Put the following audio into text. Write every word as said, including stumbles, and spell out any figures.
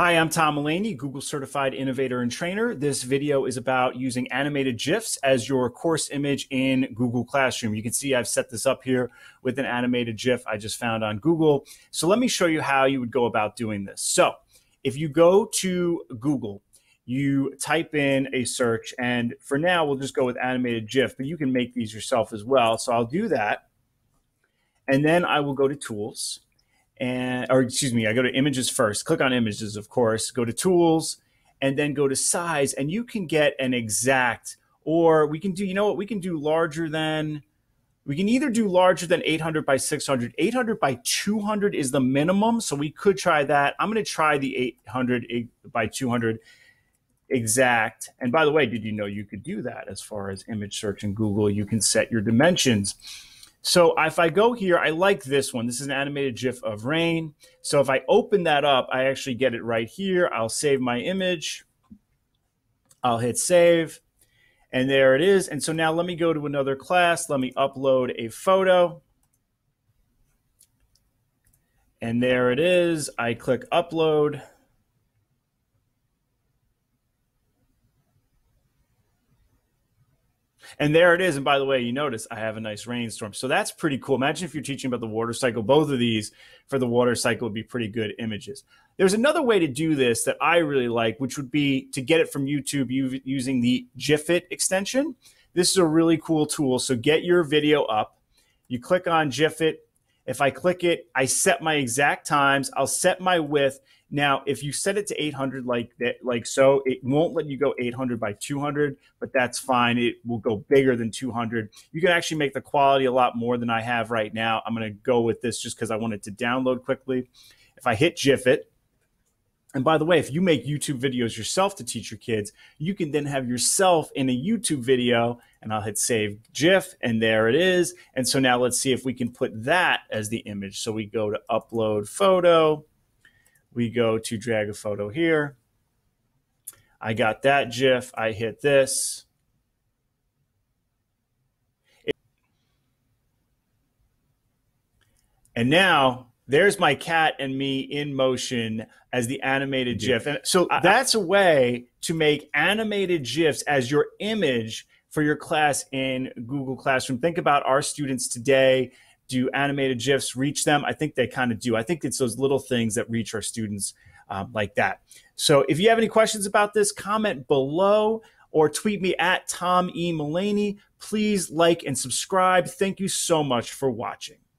Hi, I'm Tom Mullaney, Google Certified Innovator and Trainer. This video is about using animated GIFs as your course image in Google Classroom. You can see I've set this up here with an animated GIF I just found on Google. So let me show you how you would go about doing this. So if you go to Google, you type in a search, and for now we'll just go with animated GIF, but you can make these yourself as well. So I'll do that, and then I will go to Tools. And, or excuse me, I go to Images first, click on Images, of course, go to Tools, and then go to Size, and you can get an exact, or we can do, you know what, we can do larger than, we can either do larger than eight hundred by six hundred, eight hundred by two hundred is the minimum, so we could try that. I'm going to try the eight hundred by two hundred exact, and by the way, did you know you could do that as far as image search in Google? You can set your dimensions. So if I go here, I like this one. This is an animated GIF of rain. So if I open that up, I actually get it right here. I'll save my image. I'll hit save. And there it is. And so now let me go to another class. Let me upload a photo. And there it is. I click upload. And there it is. And by the way, you notice I have a nice rainstorm. So that's pretty cool. Imagine if you're teaching about the water cycle. Both of these for the water cycle would be pretty good images. There's another way to do this that I really like, which would be to get it from YouTube using the GIFIt extension. This is a really cool tool. So get your video up. You click on GIFIt. If I click it, I set my exact times. I'll set my width. Now, if you set it to eight hundred like that, like so, it won't let you go eight hundred by two hundred, but that's fine. It will go bigger than two hundred. You can actually make the quality a lot more than I have right now. I'm going to go with this just because I want it to download quickly. If I hit GIFIt, and by the way, if you make YouTube videos yourself to teach your kids, you can then have yourself in a YouTube video, and I'll hit save GIF, and there it is. And so now let's see if we can put that as the image. So we go to upload photo. We go to drag a photo here. I got that GIF. I hit this. It, and now there's my cat and me in motion as the animated GIF. And so that's a way to make animated GIFs as your image for your class in Google Classroom. Think about our students today. Do animated GIFs reach them? I think they kind of do. I think it's those little things that reach our students um, like that. So if you have any questions about this, comment below or tweet me at Tom E. Mullaney. Please like and subscribe. Thank you so much for watching.